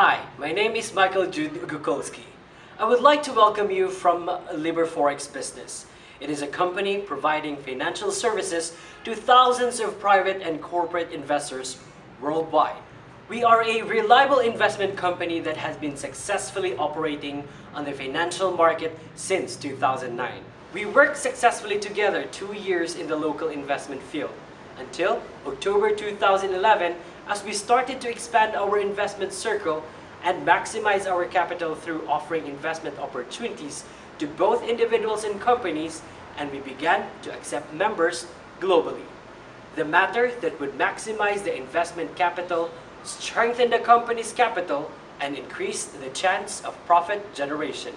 Hi, my name is Michael Jude Gogulski. I would like to welcome you from LiberForex Business. It is a company providing financial services to thousands of private and corporate investors worldwide. We are a reliable investment company that has been successfully operating on the financial market since 2009. We worked successfully together 2 years in the local investment field until October 2011, as we started to expand our investment circle and maximize our capital through offering investment opportunities to both individuals and companies, and we began to accept members globally. The matter that would maximize the investment capital, strengthen the company's capital, and increase the chance of profit generation.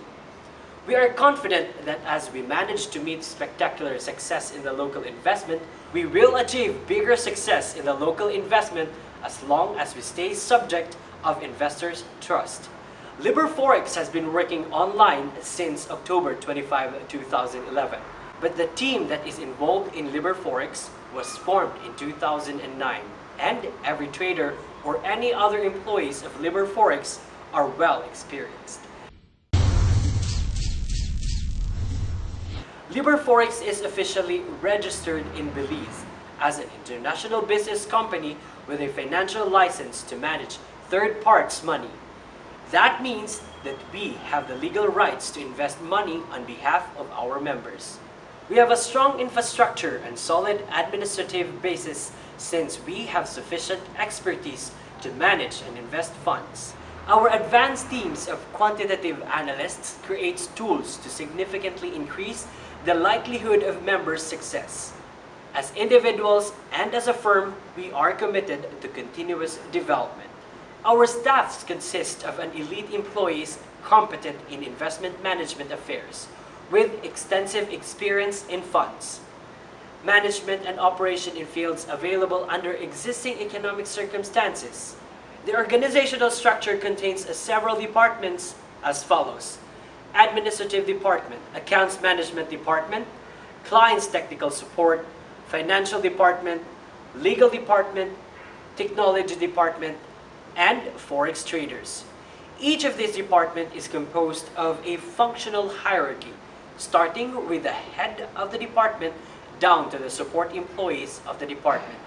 We are confident that as we manage to meet spectacular success in the local investment, we will achieve bigger success in the local investment as long as we stay subject of investors' trust. LiberForex has been working online since October 25, 2011, but the team that is involved in LiberForex was formed in 2009, and every trader or any other employees of LiberForex are well experienced. LiberForex is officially registered in Belize as an international business company with a financial license to manage third parties' money. That means that we have the legal rights to invest money on behalf of our members. We have a strong infrastructure and solid administrative basis since we have sufficient expertise to manage and invest funds. Our advanced teams of quantitative analysts create tools to significantly increase the likelihood of members' success. As individuals and as a firm, we are committed to continuous development. Our staffs consist of an elite employees competent in investment management affairs with extensive experience in funds, management and operation in fields available under existing economic circumstances. The organizational structure contains several departments as follows: Administrative Department, Accounts Management Department, Clients Technical Support, Financial Department, Legal Department, Technology Department, and Forex Traders. Each of these departments is composed of a functional hierarchy, starting with the head of the department down to the support employees of the department.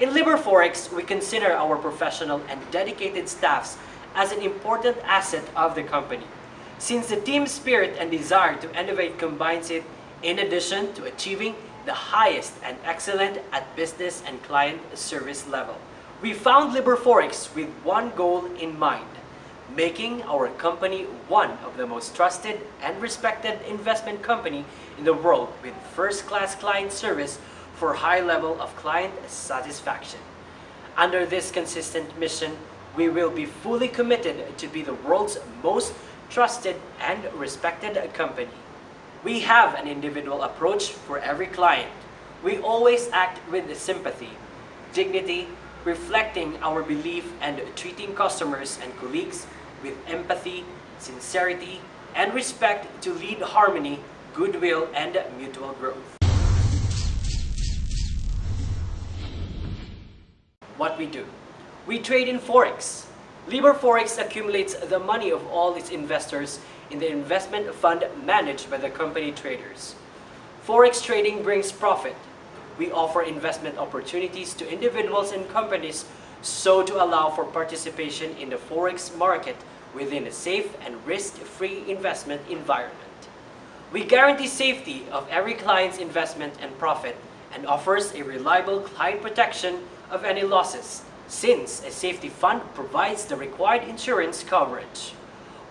In LiberForex, we consider our professional and dedicated staffs as an important asset of the company, since the team spirit and desire to innovate combines it in addition to achieving the highest and excellent at business and client service level. We found LiberForex with one goal in mind: making our company one of the most trusted and respected investment company in the world with first-class client service for high level of client satisfaction. Under this consistent mission, we will be fully committed to be the world's most trusted and respected company. We have an individual approach for every client. We always act with sympathy, dignity, reflecting our belief, and treating customers and colleagues with empathy, sincerity, and respect to lead harmony, goodwill, and mutual growth. What we do: we trade in Forex. LiberForex accumulates the money of all its investors in the investment fund managed by the company traders. Forex trading brings profit. We offer investment opportunities to individuals and companies so to allow for participation in the Forex market within a safe and risk-free investment environment. We guarantee safety of every client's investment and profit and offers a reliable client protection of any losses, since a safety fund provides the required insurance coverage.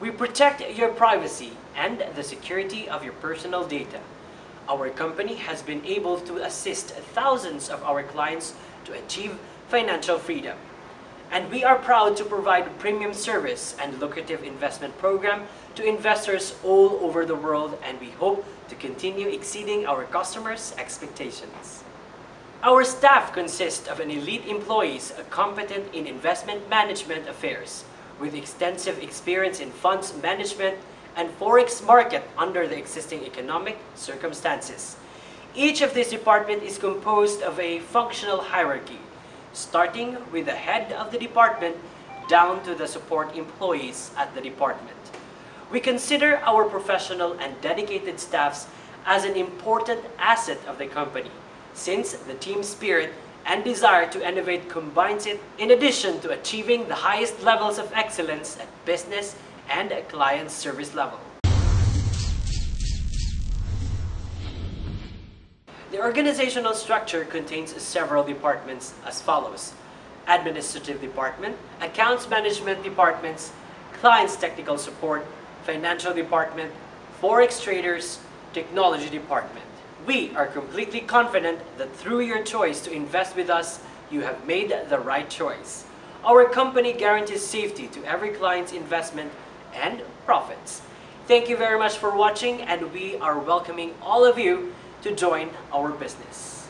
We protect your privacy and the security of your personal data. Our company has been able to assist thousands of our clients to achieve financial freedom, and we are proud to provide premium service and lucrative investment program to investors all over the world, and we hope to continue exceeding our customers' expectations. Our staff consists of an elite employees competent in investment management affairs with extensive experience in funds management and Forex market under the existing economic circumstances. Each of these departments is composed of a functional hierarchy, starting with the head of the department down to the support employees at the department. We consider our professional and dedicated staffs as an important asset of the company, since the team spirit and desire to innovate combines it, in addition to achieving the highest levels of excellence at business and at client service level. The organizational structure contains several departments as follows: Administrative Department, Accounts Management Departments, Clients Technical Support, Financial Department, Forex Traders, Technology Department. We are completely confident that through your choice to invest with us, you have made the right choice. Our company guarantees safety to every client's investment and profits. Thank you very much for watching, and we are welcoming all of you to join our business.